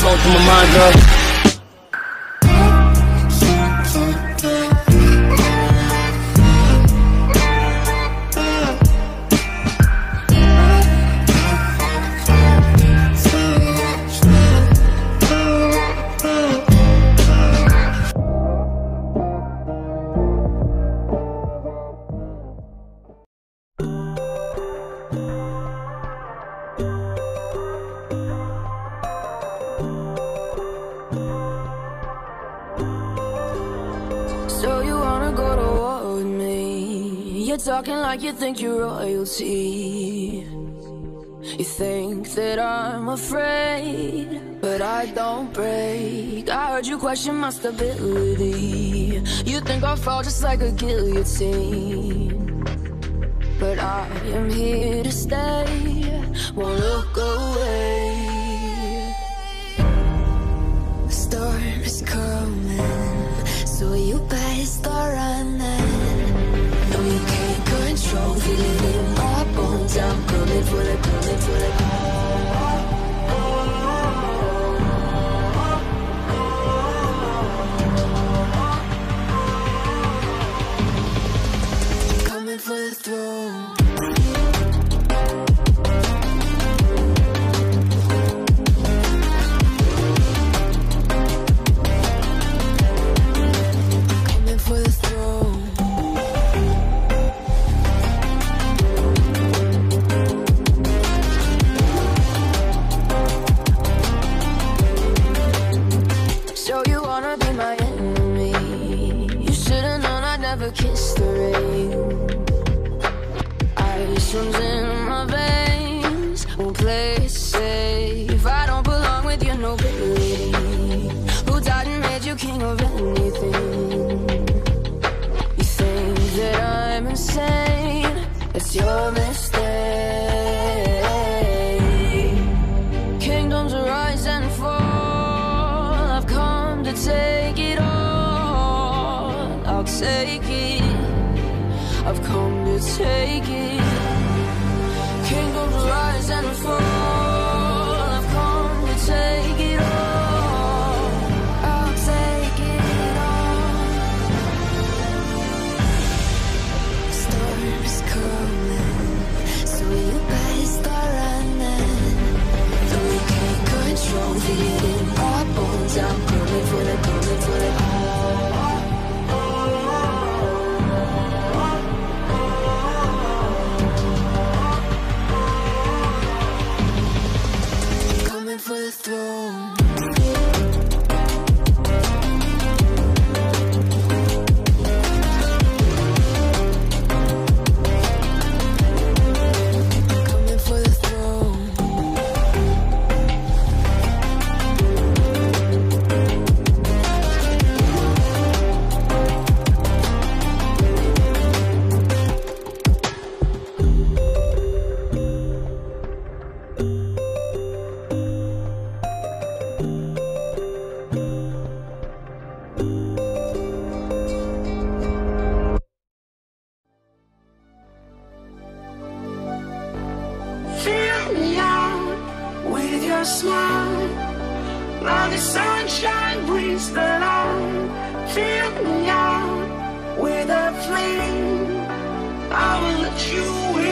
flowing through my mind, girl. So you wanna go to war with me? You're talking like you think you're royalty. You think that I'm afraid, but I don't break. I heard you question my stability. You think I'll fall just like a guillotine, but I am here to stay. Won't look away. The storm is coming, so you better start running. No, you can't control, feeling in my bones. I'm coming for the, coming for the. I'm coming for the throne. Your mistake. Kingdoms rise and fall. I've come to take it all. I'll take it. I've come to take it. Kingdoms rise and fall. I've come to take it all. I'll take it all. The storm is coming, you better start running. Though we can't control, feel it in our bones. I'm coming for the, coming for the. I'm coming for the throne. Fill me out with a flame. I will let you in.